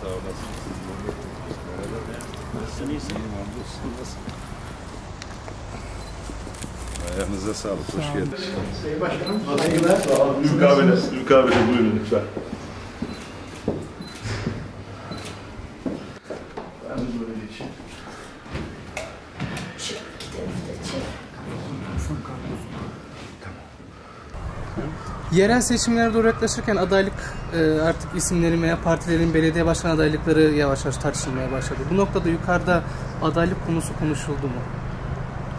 Sağ olasın. Nasılsın? İyiyim hamdolsun. Ayağınıza sağlık. Hoş geldiniz. Sayın Başkanım. Saygılar. Sağ olun. Ülkü abiyle buyurun lütfen. Yerel seçimlere doğru yaklaşırken adaylık artık isimlerin veya partilerin belediye başkan adaylıkları yavaş yavaş tartışılmaya başladı. Bu noktada yukarıda adaylık konusu konuşuldu mu?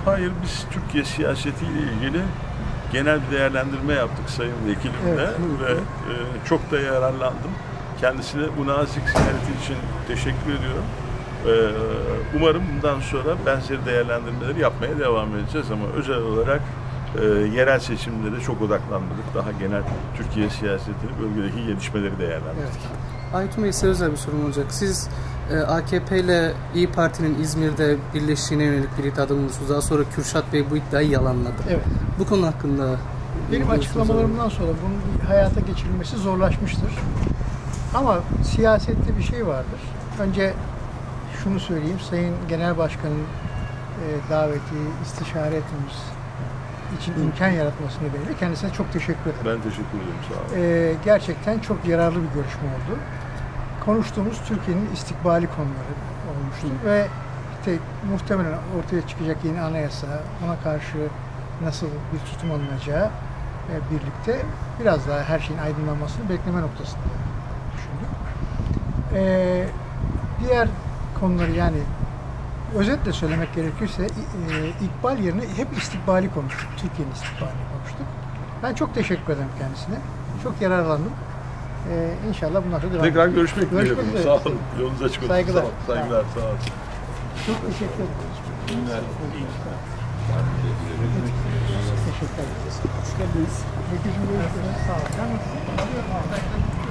Hayır, biz Türkiye siyasetiyle ilgili genel bir değerlendirme yaptık Sayın Vekilimle, evet, ve çok da yararlandım. Kendisine bu nazik ziyareti için teşekkür ediyorum. Umarım bundan sonra benzeri değerlendirmeleri yapmaya devam edeceğiz ama özel olarak yerel seçimlere çok odaklanmadık. Daha genel Türkiye siyasetini, bölgedeki gelişmeleri değerlendirdik. Evet. Aytun Bey, size özel bir sorum olacak. Siz AKP ile İYİ Parti'nin İzmir'de birleştiğine yönelik bir iddiada bulundunuz. Daha sonra Kürşat Bey bu iddiayı yalanladı. Evet. Bu konu hakkında... Benim açıklamalarımdan sonra bunun hayata geçirilmesi zorlaşmıştır. Ama siyasette bir şey vardır. Önce şunu söyleyeyim. Sayın Genel Başkan'ın daveti, istişare etmemiz için imkan yaratmasını belirli. Kendisine çok teşekkür ederim. Ben teşekkür ederim. Sağ olun. Gerçekten çok yararlı bir görüşme oldu. Konuştuğumuz Türkiye'nin istikbali konuları olmuştu. Ve işte muhtemelen ortaya çıkacak yeni anayasa, ona karşı nasıl bir tutum alınacağı birlikte biraz daha her şeyin aydınlanmasını bekleme noktasında düşündük. Diğer konuları, yani özetle söylemek gerekirse ikbal yerine hep istikbali konuştuk. Türkiye'nin istikbalini konuştuk. Ben çok teşekkür ederim kendisine. Çok yararlandım. İnşallah bundan sonra devam edeceğiz. Tekrar görüşmek dileğiyle. Sağ olun. Yolunuz açık olsun. Saygılar. Saygılar. Sağ olun. Çok teşekkür ederim. Günler. Teşekkür ederiz. Hoş geldiniz. Sağ olun.